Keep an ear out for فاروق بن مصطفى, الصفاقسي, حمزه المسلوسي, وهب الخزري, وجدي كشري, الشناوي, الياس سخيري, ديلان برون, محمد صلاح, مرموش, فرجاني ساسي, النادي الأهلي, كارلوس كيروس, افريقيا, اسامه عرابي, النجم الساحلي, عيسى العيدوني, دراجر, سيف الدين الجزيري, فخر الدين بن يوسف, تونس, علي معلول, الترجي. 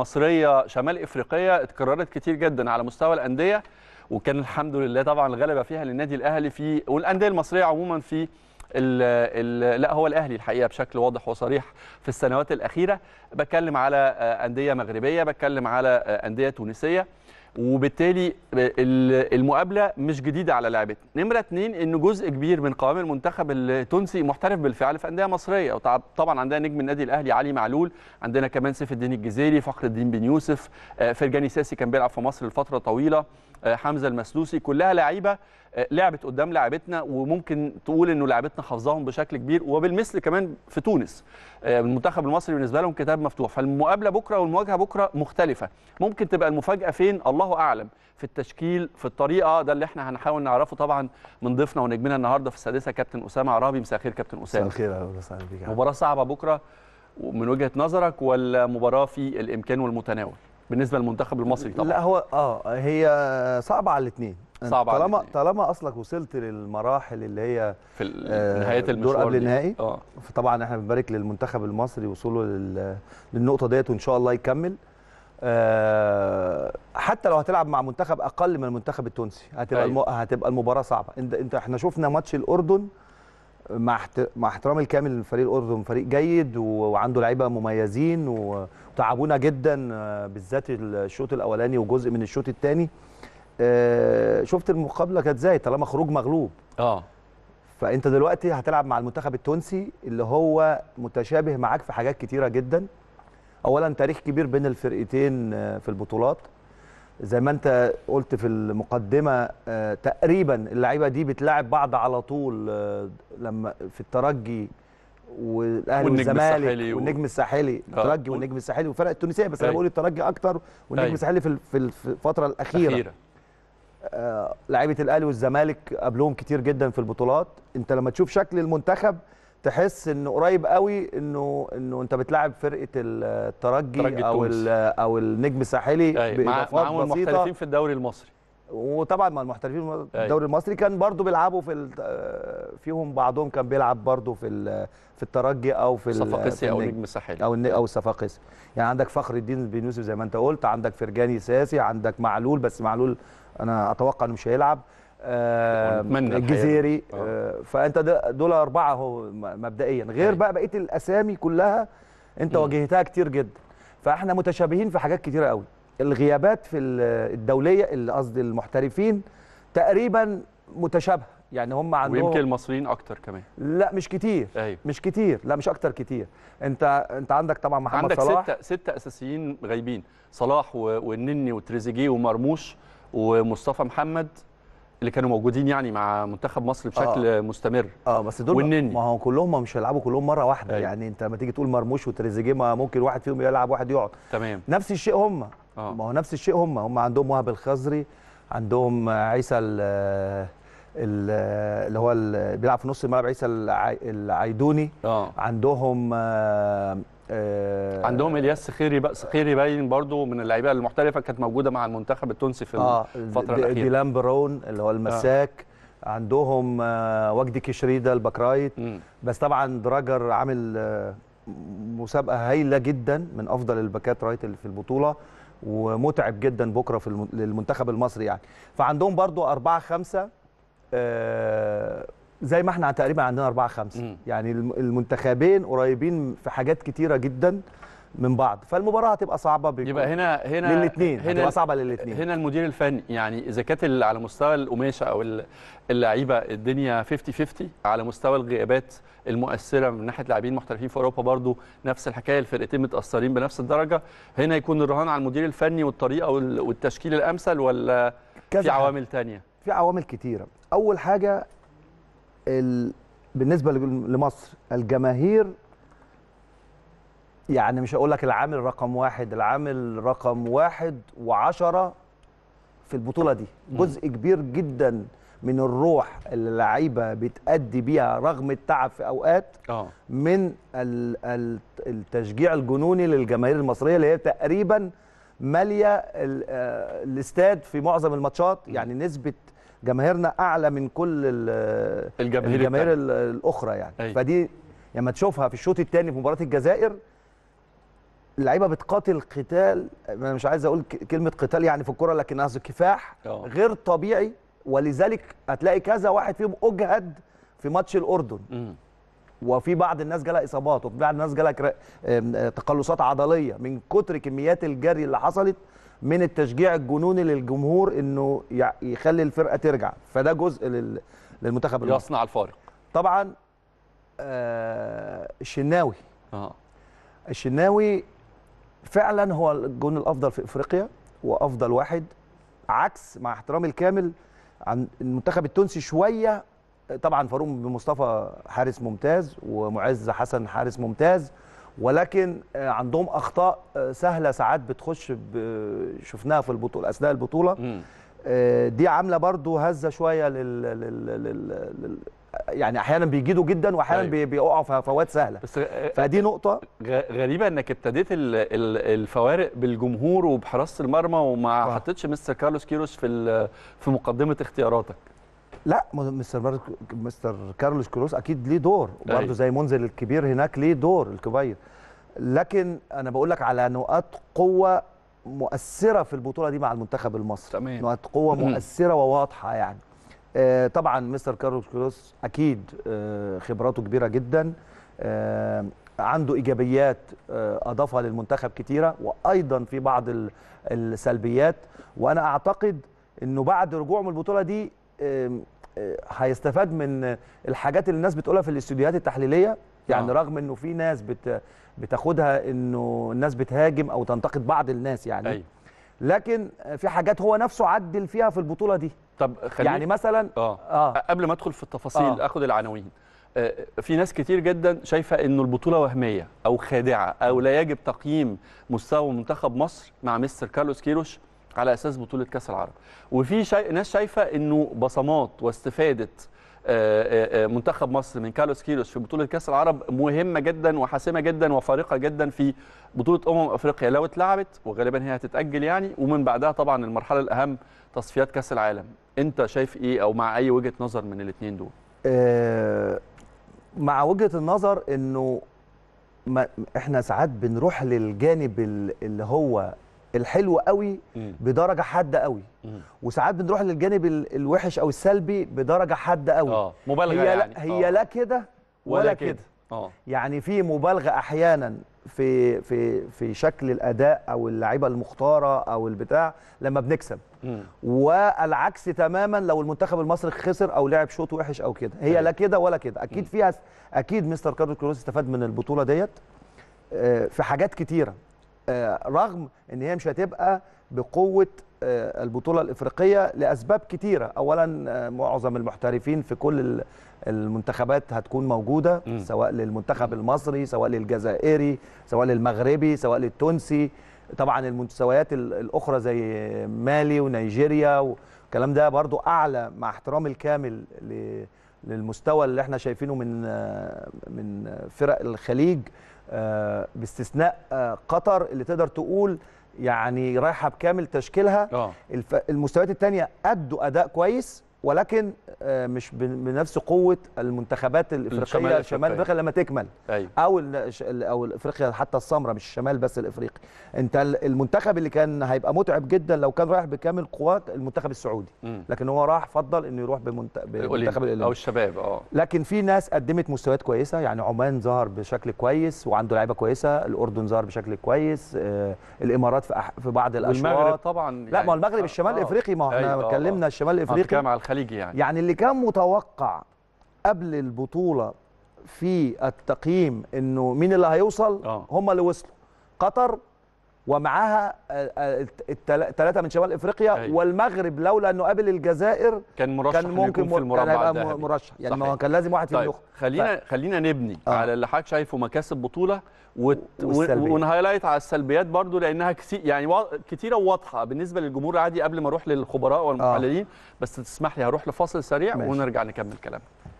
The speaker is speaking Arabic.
مصرية شمال افريقية اتكررت كتير جدا على مستوى الأندية، وكان الحمد لله طبعا الغلبة فيها للنادي الأهلي في والأندية المصرية عموما في لا هو الأهلي الحقيقة بشكل واضح وصريح في السنوات الأخيرة. بتكلم على أندية مغربية، بتكلم على أندية تونسية، وبالتالي المقابله مش جديده على لعبتنا. نمره 2 ان جزء كبير من قوام المنتخب التونسي محترف بالفعل في انديه مصريه، طبعا عندنا نجم النادي الاهلي علي معلول، عندنا كمان سيف الدين الجزيري، فخر الدين بن يوسف، فرجاني ساسي كان بيلعب في مصر لفتره طويله، حمزه المسلوسي، كلها لعيبه لعبت قدام لعبتنا، وممكن تقول انه لعبتنا حافظاهم بشكل كبير، وبالمثل كمان في تونس المنتخب المصري بالنسبه لهم كتاب مفتوح. فالمقابله بكره والمواجهه بكره مختلفه، ممكن تبقى المفاجاه فين الله اعلم، في التشكيل، في الطريقه، ده اللي احنا هنحاول نعرفه طبعا من ضيفنا ونجمنا النهارده في السادسه كابتن اسامه عرابي. مساء الخير كابتن اسامه. مساء الخير اهلا وسهلا بيك. مباراه صعبه بكره من وجهه نظرك، ولا مباراه في الامكان والمتناول بالنسبه للمنتخب المصري؟ طبعا لا هو هي صعبه على الاثنين، طالما اصلك وصلت للمراحل اللي هي في نهايه المشوار دور قبل النهائي. فطبعا احنا بنبارك للمنتخب المصري وصوله للنقطه ديت، وان شاء الله يكمل. حتى لو هتلعب مع منتخب اقل من المنتخب التونسي هتبقى هتبقى المباراه صعبه. انت احنا شفنا ماتش الاردن مع احترامي الكامل لفريق الاردن، فريق جيد وعنده لعيبه مميزين وتعبونا جدا بالذات الشوط الاولاني وجزء من الشوط الثاني. شفت المقابله كانت ازاي، طالما خروج مغلوب فانت دلوقتي هتلعب مع المنتخب التونسي اللي هو متشابه معاك في حاجات كتيره جدا. اولا تاريخ كبير بين الفرقتين في البطولات، زي ما انت قلت في المقدمه تقريبا اللعيبه دي بتلاعب بعض على طول، لما في الترجي والاهلي والزمالك والنجم الساحلي، الترجي والنجم الساحلي والفرق التونسيه، بس انا بقول الترجي اكتر والنجم الساحلي في الفتره الاخيره. لعيبه الاهلي والزمالك قابلوهم كتير جدا في البطولات. انت لما تشوف شكل المنتخب تحس انه قريب قوي انه انت بتلاعب فرقه الترجي او النجم الساحلي. معاهم المحترفين في الدوري المصري، وطبعا مع المحترفين في الدوري المصري كان برضو بيلعبوا فيهم بعضهم كان بيلعب برضو في الترجي او في الصفاقسي او النجم الساحلي او الصفاقسي. يعني عندك فخر الدين بن يوسف زي ما انت قلت، عندك فرجاني ساسي، عندك معلول، بس معلول انا اتوقع انه مش هيلعب، الجزيري، فانت دول 4 اهو مبدئيا، غير بقى بقيه الاسامي كلها انت واجهتها كتير جدا. فاحنا متشابهين في حاجات كتيره قوي. الغيابات في الدوليه اللي قصدي المحترفين تقريبا متشابهه، يعني هم عندهم ويمكن المصريين اكتر كمان. لا مش كتير، مش كتير، لا مش اكتر كتير. انت عندك طبعا محمد صلاح، عندك 6 اساسيين غايبين، صلاح والنني وتريزيجيه ومرموش ومصطفى محمد اللي كانوا موجودين يعني مع منتخب مصر بشكل مستمر. بس دول والنني ما هم كلهم مش هيلعبوا كلهم مره واحده. يعني انت لما تيجي تقول مرموش وتريزيجيه ما ممكن واحد فيهم يلعب واحد يقعد. تمام، نفس الشيء هم. ما هو نفس الشيء هم عندهم وهب الخزري، عندهم عيسى اللي هو بيلعب في نص الملعب عيسى العيدوني، عندهم الياس سخيري باين برضو من اللعيبه المحترفه كانت موجوده مع المنتخب التونسي في الفتره الاخيره، ديلان برون اللي هو المساك، عندهم وجدي كشري ده البكرايت، بس طبعا دراجر عامل مسابقه هايله جدا من افضل الباكات رايت اللي في البطوله، ومتعب جدا بكره في للمنتخب المصري يعني. فعندهم برضو 4-5 زي ما احنا تقريبا عندنا 4-5. يعني المنتخبين قريبين في حاجات كتيره جدا من بعض، فالمباراه هتبقى صعبه يبقى هنا للاثنين، هتبقى صعبه للاثنين. هنا المدير الفني يعني اذا كانت على مستوى القماشه او اللعيبه الدنيا 50-50، على مستوى الغيابات المؤثره من ناحيه لاعبين محترفين في اوروبا برضو نفس الحكايه، الفرقتين متاثرين بنفس الدرجه. هنا يكون الرهان على المدير الفني والطريقه والتشكيل الامثل، ولا في عوامل ثانيه؟ في عوامل كتيره. اول حاجه بالنسبه لمصر الجماهير، يعني مش هقول لك العامل رقم 1، العامل رقم 1 و10 في البطوله دي. جزء كبير جدا من الروح اللي اللعيبه بتأدي بيها رغم التعب في اوقات من التشجيع الجنوني للجماهير المصريه اللي هي تقريبا ماليه الاستاد في معظم الماتشات. يعني نسبه جماهيرنا اعلى من كل الجماهير الاخرى يعني. فدي لما يعني تشوفها في الشوط الثاني في مباراه الجزائر اللعيبه بتقاتل قتال، انا مش عايز اقول كلمه قتال يعني في الكوره، لكن قصدي كفاح غير طبيعي، ولذلك هتلاقي كذا واحد فيهم اجهد في ماتش الاردن. وفي بعض الناس جالها اصابات، وفي بعض الناس جالها تقلصات عضليه من كتر كميات الجري اللي حصلت من التشجيع الجنوني للجمهور انه يخلي الفرقه ترجع، فده جزء للمنتخب المصري يصنع الفارق. طبعا الشناوي الشناوي فعلا هو الجون الافضل في افريقيا وافضل واحد، عكس مع احترامي الكامل عن المنتخب التونسي شويه. طبعا فاروق بن مصطفى حارس ممتاز، ومعز حسن حارس ممتاز، ولكن عندهم اخطاء سهله ساعات بتخش، شفناها في البطوله اثناء البطوله دي، عامله برضو هزه شويه يعني احيانا بيجيدوا جدا واحيانا بيقعوا في هفوات سهله، فدي نقطه غريبه انك ابتديت الفوارق بالجمهور وبحراسه المرمى وما حطيتش مستر كارلوس كيروس في مقدمه اختياراتك. لا، مستر كارلوس كيروس اكيد ليه دور، وبرده زي منزل الكبير هناك ليه دور الكبير، لكن انا بقول لك على نقاط قوه مؤثره في البطوله دي مع المنتخب المصري. نقاط قوه مؤثره وواضحه يعني. طبعا مستر كارلوس كيروس اكيد خبراته كبيره جدا، عنده ايجابيات اضافها للمنتخب كتيره، وايضا في بعض السلبيات، وانا اعتقد انه بعد رجوعه من البطوله دي هيستفاد من الحاجات اللي الناس بتقولها في الاستوديوهات التحليليه. يعني رغم انه في ناس بتاخدها انه الناس بتهاجم او تنتقد بعض الناس يعني، لكن في حاجات هو نفسه عدل فيها في البطوله دي. طب خليني يعني مثلا قبل ما ادخل في التفاصيل اخد العناوين. في ناس كتير جدا شايفه انه البطوله وهميه او خادعه، او لا يجب تقييم مستوى منتخب مصر مع مستر كارلوس كيروش على اساس بطوله كاس العرب، وفي ناس شايفه انه بصمات واستفاده منتخب مصر من كارلوس كيروس في بطوله كاس العرب مهمه جدا وحاسمه جدا وفارقه جدا في بطوله افريقيا لو اتلعبت، وغالبا هي هتتاجل يعني، ومن بعدها طبعا المرحله الاهم تصفيات كاس العالم. انت شايف ايه، او مع اي وجهه نظر من الاثنين دول؟ مع وجهه النظر انه احنا ساعات بنروح للجانب اللي هو الحلو قوي بدرجه حاده قوي، وساعات بنروح للجانب الوحش او السلبي بدرجه حاده قوي. مبالغه يعني. هي لا كده ولا كده. يعني في مبالغه احيانا في شكل الاداء او اللعيبه المختاره او البتاع لما بنكسب، والعكس تماما لو المنتخب المصري خسر او لعب شوط وحش او كده. هي لا كده ولا كده. اكيد فيها، اكيد مستر كارلوس كيروس استفاد من البطوله ديت في حاجات كتيره، رغم ان هي مش هتبقى بقوه البطوله الافريقيه لاسباب كتيره. اولا معظم المحترفين في كل المنتخبات هتكون موجوده، سواء للمنتخب المصري، سواء للجزائري، سواء للمغربي، سواء للتونسي. طبعا المستويات الاخرى زي مالي ونيجيريا والكلام ده برضو اعلى، مع احترامي الكامل للمستوى اللي احنا شايفينه من فرق الخليج، باستثناء قطر اللي تقدر تقول يعني رايحه بكامل تشكيلها. المستويات الثانيه ادوا اداء كويس، ولكن مش بنفس قوه المنتخبات الافريقيه الشمال افريقيا لما تكمل، او افريقيا حتى السمراء، مش الشمال بس الافريقي. انت المنتخب اللي كان هيبقى متعب جدا لو كان رايح بكامل قواه المنتخب السعودي، لكن هو راح فضل انه يروح بالمنتخب او الشباب. لكن في ناس قدمت مستويات كويسه، يعني عمان ظهر بشكل كويس وعنده لعيبه كويسه، الاردن ظهر بشكل كويس، الامارات في بعض الاشواط، والمغرب طبعا يعني. لا، ما هو المغرب الشمال الافريقي، ما احنا اتكلمنا الشمال الافريقي مع الخليج يعني اللي كان متوقع قبل البطوله في التقييم انه مين اللي هيوصل، هم اللي وصلوا. قطر ومعاها الثلاثه من شمال افريقيا، والمغرب لولا انه قابل الجزائر كان مرشح، كان ممكن في المربع ده مرشح يعني، ما كان لازم واحد يدخل. خلينا نبني على اللي حضرتك شايفه مكاسب بطوله، ونهايلايت على السلبيات برضو، لانها يعني كتيره وواضحه بالنسبه للجمهور العادي قبل ما اروح للخبراء والمحللين. بس تسمح لي هروح لفاصل سريع ونرجع نكمل كلامنا.